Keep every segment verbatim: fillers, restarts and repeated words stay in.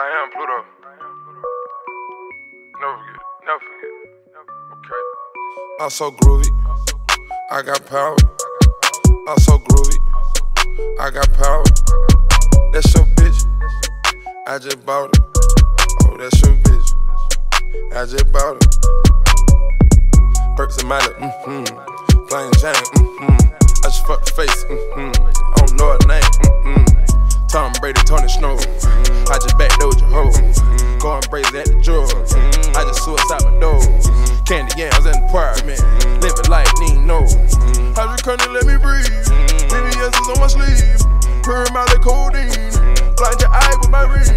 I am Pluto. Never forget, never forget. Okay. I'm so groovy. I got power. I'm so groovy. I got power. That's your bitch. I just bought it. Oh, that's your bitch. I just bought it. Perks in my lip. Mm-hmm. Playing chain. Mm-hmm. I just fucked the face. Mm-hmm. I don't know her name. Mm-hmm. Tom Brady, Tony Snow. Mm-hmm. I just backed over your hoe. Mm-hmm. Going crazy at the drugs. Mm-hmm. I just suicide my dough. Mm-hmm. Candy yams in the apartment. Mm-hmm. Living life, need no. Mm-hmm. How'd you come to let me breathe? Mm-hmm. B B S is on my sleeve. Purring my little codeine. Mm-hmm. Blind your eye with my ring.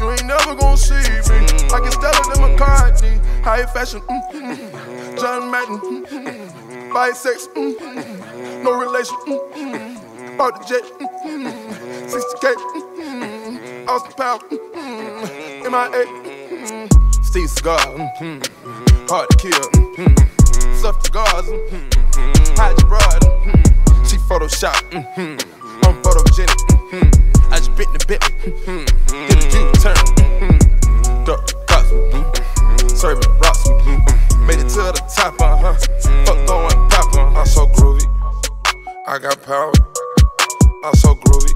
You ain't never gon' see me. I can style it in McCartney. High fashion. Mm-hmm. John Madden. Mm-hmm. Bisex. Mm-hmm. No relation. Mm-hmm. Bought the jet. Mm-hmm. sixty K. Mm-hmm. Austin Powell. Mm-hmm. M I A. Mm-hmm. Steve Cigar. Mm-hmm. Hard to kill. Mm-hmm. Stuffed cigars. Mm-hmm. Hide your broad. Mm-hmm. She Photoshop. Mm-hmm. I'm photogenic, mm-hmm. I just bit the bit, mm-hmm. Did a U-turn, mm-hmm. Duck the cops, mm-hmm. Serving rocks, mm-hmm. Made it to the top, uh-huh. Fuck throwing pop, uh-huh. I'm so groovy, I got power. I'm so groovy,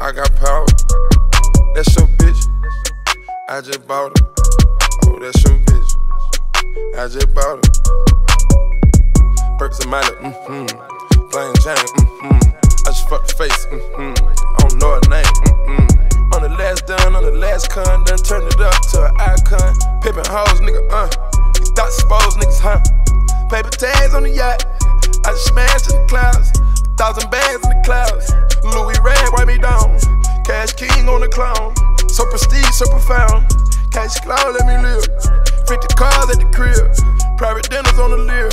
I got power. That's your bitch, I just bought it. Oh, that's your bitch, I just bought it. Perks in my lip, mm-hmm. Playing chain, mm-hmm. I just fucked the face, mm-hmm. I don't know her name, mm-hmm. On the last done, on the last con, done turned it up to an icon. Pippin' hoes, nigga, uh. These thoughts exposed, niggas, huh? Paper tags on the yacht. I just smashed in the clouds. Thousand bands in the clouds. Louis Red, wipe me down. Cash King on the clown. So prestige, so profound. Cash Cloud, let me live. fifty cars at the crib. Private dinners on the Lear.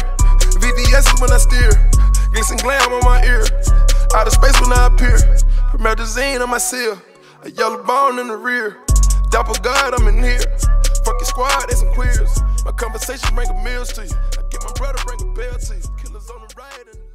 V V S is when I steer. Glisten glam on my ear. Out of space when I appear. Premier Zine on my seal. A yellow bone in the rear. Doppel God, I'm in here. Fucking squad, they some queers. My conversation bring a meals to you. I get my brother, bring a bell to you. Killers on the ride and